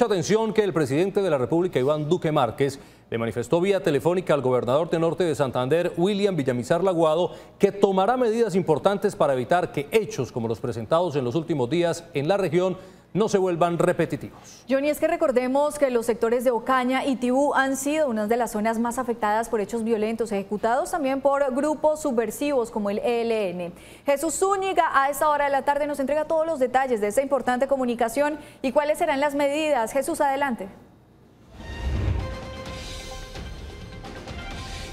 Mucha atención que el presidente de la República, Iván Duque Márquez, le manifestó vía telefónica al gobernador de Norte de Santander, William Villamizar Laguado, que tomará medidas importantes para evitar que hechos como los presentados en los últimos días en la región no se vuelvan repetitivos. Johnny, es que recordemos que los sectores de Ocaña y Tibú han sido una de las zonas más afectadas por hechos violentos, ejecutados también por grupos subversivos como el ELN. Jesús Zúñiga a esta hora de la tarde nos entrega todos los detalles de esta importante comunicación y cuáles serán las medidas. Jesús, adelante.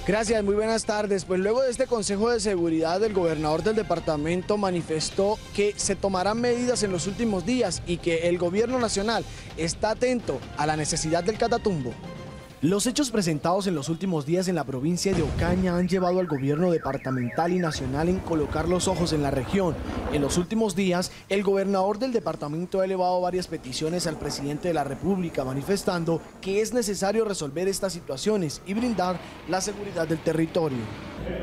Gracias, muy buenas tardes. Pues luego de este Consejo de Seguridad, el gobernador del departamento manifestó que se tomarán medidas en los últimos días y que el gobierno nacional está atento a la necesidad del Catatumbo. Los hechos presentados en los últimos días en la provincia de Ocaña han llevado al gobierno departamental y nacional en colocar los ojos en la región. En los últimos días, el gobernador del departamento ha elevado varias peticiones al presidente de la República, manifestando que es necesario resolver estas situaciones y brindar la seguridad del territorio.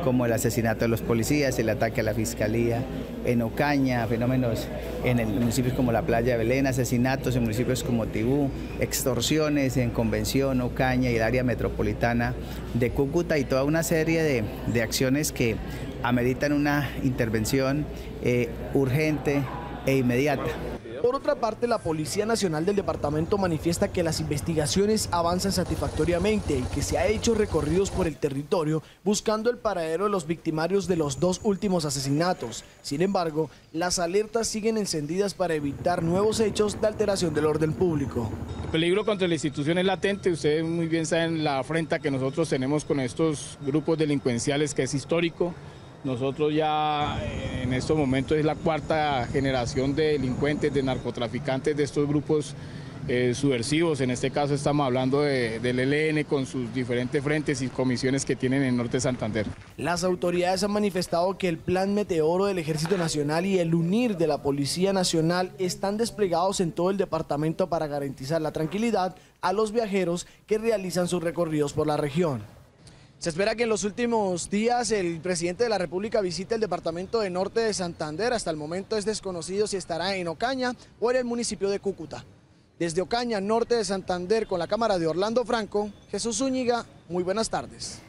Como el asesinato de los policías, el ataque a la fiscalía en Ocaña, fenómenos en municipios como la playa de Belén, asesinatos en municipios como Tibú, extorsiones en Convención, Ocaña y el área metropolitana de Cúcuta, y toda una serie de acciones que ameritan una intervención urgente e inmediata. Por otra parte, la Policía Nacional del Departamento manifiesta que las investigaciones avanzan satisfactoriamente y que se han hecho recorridos por el territorio buscando el paradero de los victimarios de los dos últimos asesinatos. Sin embargo, las alertas siguen encendidas para evitar nuevos hechos de alteración del orden público. El peligro contra la institución es latente. Ustedes muy bien saben la afrenta que nosotros tenemos con estos grupos delincuenciales, que es histórico. Nosotros ya en estos momentos es la cuarta generación de delincuentes, de narcotraficantes, de estos grupos subversivos. En este caso estamos hablando del ELN con sus diferentes frentes y comisiones que tienen en el Norte de Santander. Las autoridades han manifestado que el Plan Meteoro del Ejército Nacional y el UNIR de la Policía Nacional están desplegados en todo el departamento para garantizar la tranquilidad a los viajeros que realizan sus recorridos por la región. Se espera que en los últimos días el presidente de la República visite el departamento de Norte de Santander. Hasta el momento es desconocido si estará en Ocaña o en el municipio de Cúcuta. Desde Ocaña, Norte de Santander, con la cámara de Orlando Franco, Jesús Zúñiga, muy buenas tardes.